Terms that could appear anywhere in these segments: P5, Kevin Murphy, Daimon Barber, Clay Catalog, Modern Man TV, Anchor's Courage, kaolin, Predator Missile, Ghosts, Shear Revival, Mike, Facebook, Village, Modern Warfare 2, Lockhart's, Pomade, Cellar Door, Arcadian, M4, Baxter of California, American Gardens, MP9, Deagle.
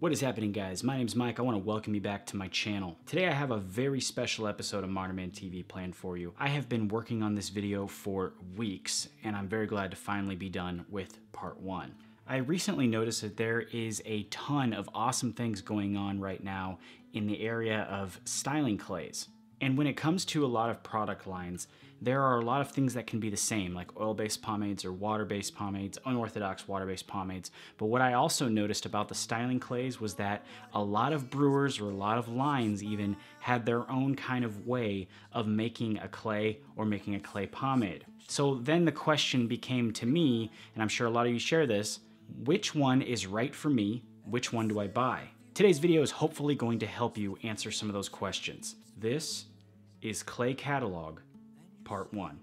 What is happening, guys? My name's Mike. I want to welcome you back to my channel. Today I have a very special episode of Modern Man TV planned for you. I have been working on this video for weeks, and I'm very glad to finally be done with part one. I recently noticed that there is a ton of awesome things going on right now in the area of styling clays. And when it comes to a lot of product lines, there are a lot of things that can be the same, like oil-based pomades or water-based pomades, unorthodox water-based pomades. But what I also noticed about the styling clays was that a lot of brewers or a lot of lines even had their own kind of way of making a clay or making a clay pomade. So then the question became to me, and I'm sure a lot of you share this, which one is right for me? Which one do I buy? Today's video is hopefully going to help you answer some of those questions. This is Clay Catalog, Part 1.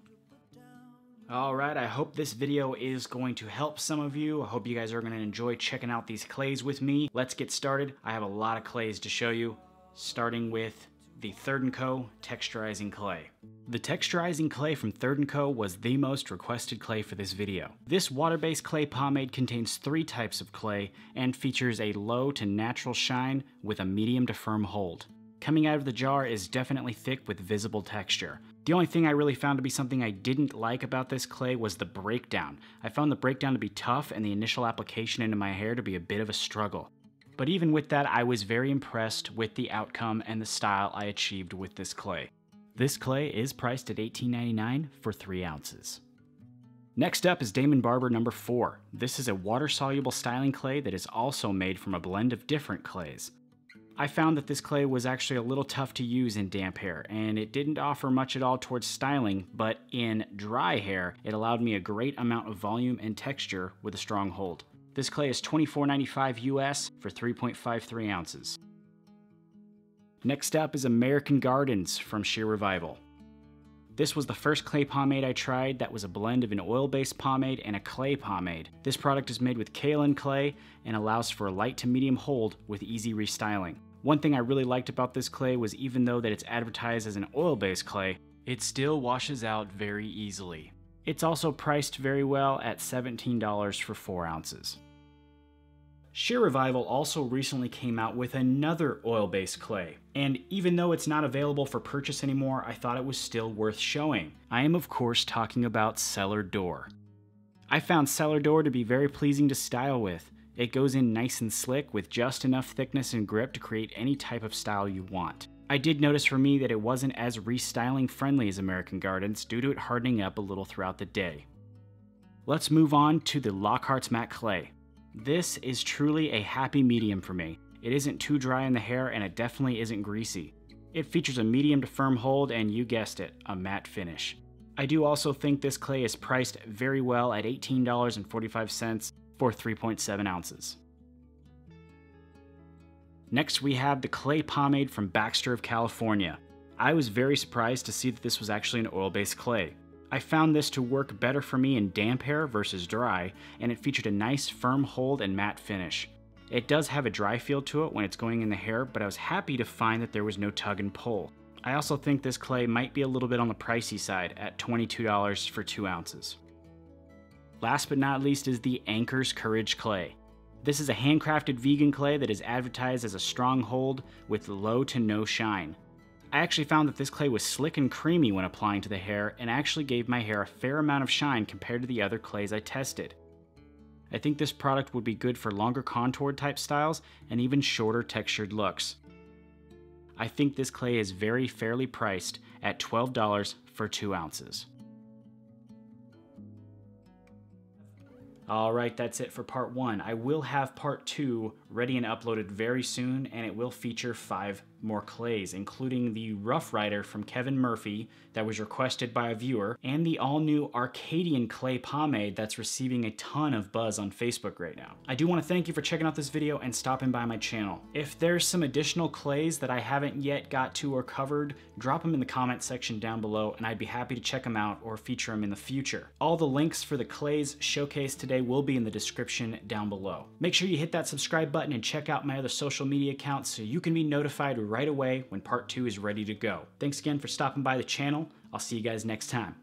All right, I hope this video is going to help some of you. I hope you guys are going to enjoy checking out these clays with me. Let's get started. I have a lot of clays to show you, starting with the Third & Co. Texturizing Clay. The texturizing clay from Third & Co. was the most requested clay for this video. This water-based clay pomade contains three types of clay and features a low to natural shine with a medium to firm hold. Coming out of the jar is definitely thick with visible texture. The only thing I really found to be something I didn't like about this clay was the breakdown. I found the breakdown to be tough and the initial application into my hair to be a bit of a struggle. But even with that, I was very impressed with the outcome and the style I achieved with this clay. This clay is priced at $18.99 for 3 ounces. Next up is Daimon Barber number 4. This is a water-soluble styling clay that is also made from a blend of different clays. I found that this clay was actually a little tough to use in damp hair, and it didn't offer much at all towards styling, but in dry hair, it allowed me a great amount of volume and texture with a strong hold. This clay is $24.95 US for 3.53 ounces. Next up is American Gardens from Shear Revival. This was the first clay pomade I tried that was a blend of an oil-based pomade and a clay pomade. This product is made with kaolin clay and allows for a light to medium hold with easy restyling. One thing I really liked about this clay was even though that it's advertised as an oil-based clay, it still washes out very easily. It's also priced very well at $17 for 4 ounces. Shear Revival also recently came out with another oil-based clay, and even though it's not available for purchase anymore, I thought it was still worth showing. I am of course talking about Cellar Door. I found Cellar Door to be very pleasing to style with. It goes in nice and slick with just enough thickness and grip to create any type of style you want. I did notice for me that it wasn't as restyling friendly as American Gardens due to it hardening up a little throughout the day. Let's move on to the Lockhart's Matte Clay. This is truly a happy medium for me. It isn't too dry in the hair and it definitely isn't greasy. It features a medium to firm hold and you guessed it, a matte finish. I do also think this clay is priced very well at $18.45 for 3.7 ounces. Next we have the clay pomade from Baxter of California. I was very surprised to see that this was actually an oil-based clay. I found this to work better for me in damp hair versus dry, and it featured a nice firm hold and matte finish. It does have a dry feel to it when it's going in the hair, but I was happy to find that there was no tug and pull. I also think this clay might be a little bit on the pricey side at $22 for 2 ounces. Last but not least is the Anchor's Courage clay. This is a handcrafted vegan clay that is advertised as a strong hold with low to no shine. I actually found that this clay was slick and creamy when applying to the hair and actually gave my hair a fair amount of shine compared to the other clays I tested. I think this product would be good for longer contour type styles and even shorter textured looks. I think this clay is very fairly priced at $12 for 2 ounces. All right, that's it for part one. I will have part two ready and uploaded very soon, and it will feature 5 more clays, including the Rough Rider from Kevin Murphy that was requested by a viewer, and the all-new Arcadian clay pomade that's receiving a ton of buzz on Facebook right now. I do want to thank you for checking out this video and stopping by my channel. If there's some additional clays that I haven't yet got to or covered, drop them in the comment section down below, and I'd be happy to check them out or feature them in the future. All the links for the clays showcased today will be in the description down below. Make sure you hit that subscribe button and check out my other social media accounts so you can be notified right away when part two is ready to go. Thanks again for stopping by the channel. I'll see you guys next time.